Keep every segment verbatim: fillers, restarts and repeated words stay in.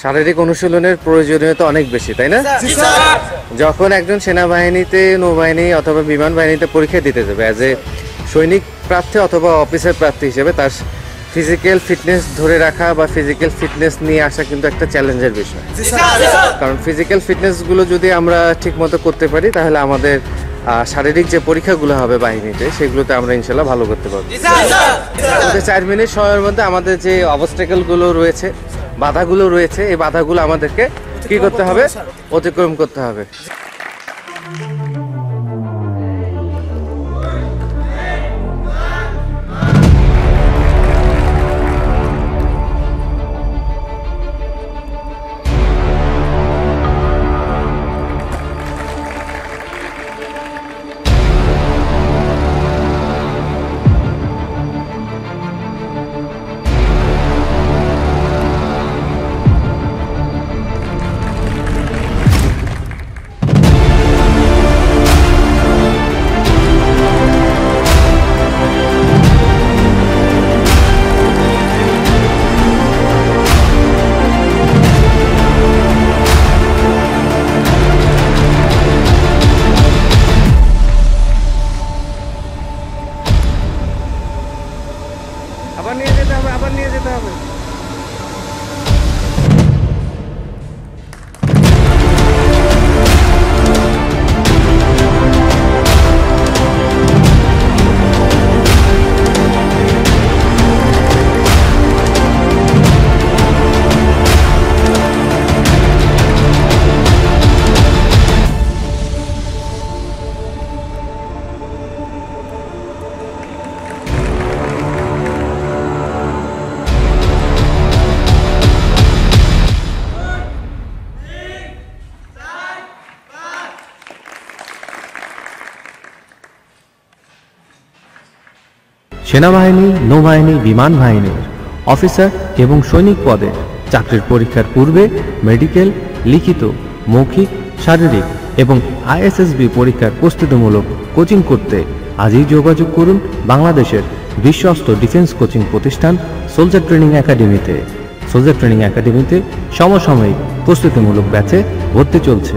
शारीरिक अनुशीलनेर प्रयोजनीयता अनेक बेशी ताई ना। जखन एकजन सेनाबाहिनीते नौबाहिनी अथवा विमान बाहिनीते परीक्षा दिते जाबे एज ए सैनिक प्रार्थी अथवा अफिसार प्रार्थी हिसेबे तार फिजिकल फिटनेस धरे रखा बा फिजिकल फिटनेस निये आसा किन्तु एकटा चैलेंजेर विषय। कारण फिजिकल फिटनेसगुलो जोदि आमरा ठीकमतो करते पारि ताहले आमादेर शारीरिक जो परीक्षागुलो होबे बाहिनीते सेगुलोते आमरा इनशाल्लाह भालो करते पारबो। चार मिनिट समयेर मध्ये आमादेर जे अबस्टेकलगुलो रयेछे बाधागुलो रयेछे एई बाधागुलो आमादेरके कि करते होबे अतिक्रम करते होबे। সেনাবাহিনী নৌবাহিনী বিমান বাহিনীর অফিসার এবং সৈনিক পদে চাকরির পরীক্ষার পূর্বে মেডিকেল লিখিত মৌখিক শারীরিক এবং আইএসএসবি পরীক্ষার প্রস্তুতিমূলক কোচিং করতে আজই যোগাযোগ করুন বাংলাদেশের বিশ্বস্ত ডিফেন্স কোচিং প্রতিষ্ঠান সোলজার ট্রেনিং একাডেমিতে। সোলজার ট্রেনিং একাডেমিতে সমসাময়িক প্রস্তুতিমূলক ব্যাচে ভর্তি চলছে।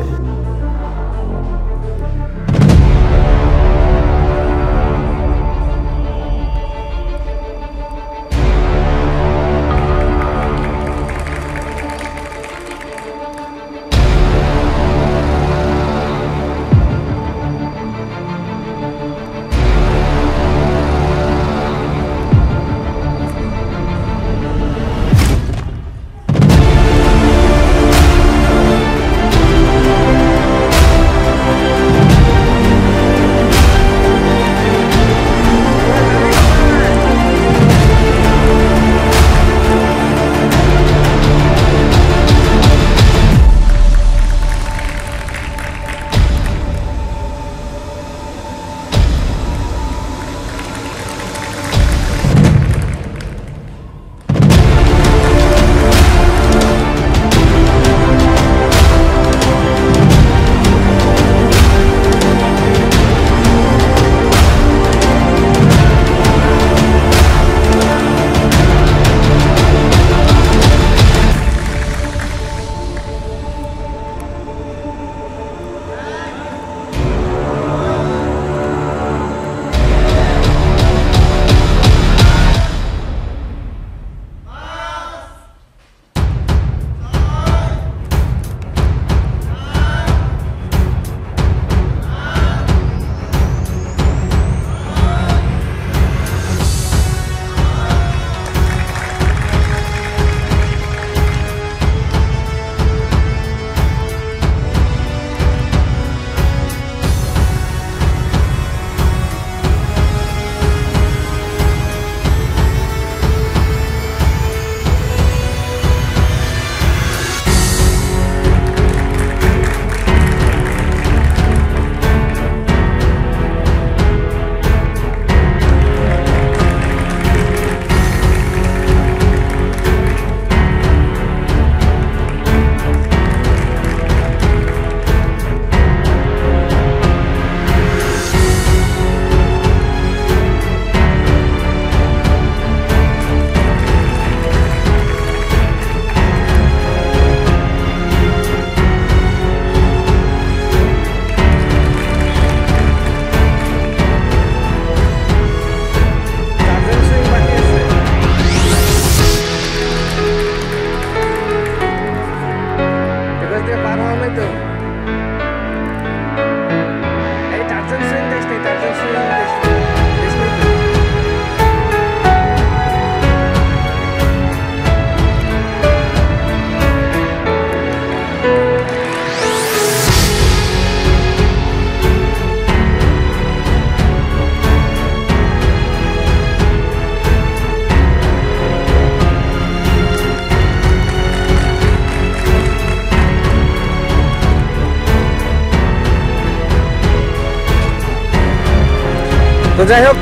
तो যাই হোক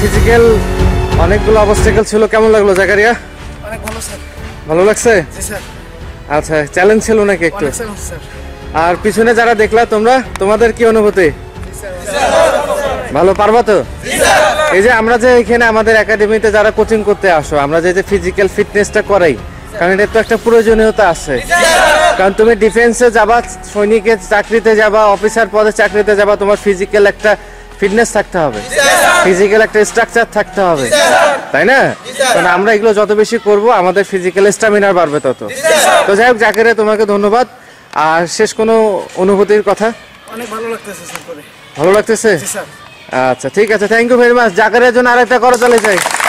ফিজিক্যাল অনেকগুলো অবস্টেকল ছিল, কেমন লাগলো জাকারিয়া? অনেক ভালো স্যার। ভালো লাগছে? জি স্যার। আচ্ছা, চ্যালেঞ্জ ছিল নাকি একটু? অনেক চ্যালেঞ্জ স্যার। আর পিছনে যারা দেখলা তোমরা, তোমাদের কি অনুভূতি? জি স্যার। ভালো পারবা তো? জি স্যার। এই যে আমরা যে এখানে আমাদের একাডেমিতে যারা কোচিং করতে আসো, আমরা যে যে ফিজিক্যাল ফিটনেসটা করাই, কারণ এটা তো একটা প্রয়োজনীয়তা আছে। কারণ তুমি ডিফেন্সে যাবা, সৈনিকের চাকরিতে যাবা, অফিসার পদে চাকরিতে যাবা, তোমার ফিজিক্যাল একটা ফিটনেস থাকতে হবে, ফিজিক্যাল একটা স্ট্রাকচার থাকতে হবে, তাই না? কারণ আমরা এগুলো যত বেশি করব আমাদের ফিজিক্যাল স্ট্যামিনার বাড়বে তত। তো যাই হোক জাকিরে, তোমাকে ধন্যবাদ। আর শেষ কোনো অনুভূতির কথা? অনেক ভালো লাগতেছে স্যার। ভালো লাগতেছে? আচ্ছা ঠিক আছে, থ্যাংক ইউ ভেরি মাচ। জাকিরের জন্য আরেকটা করো, চলে যাই।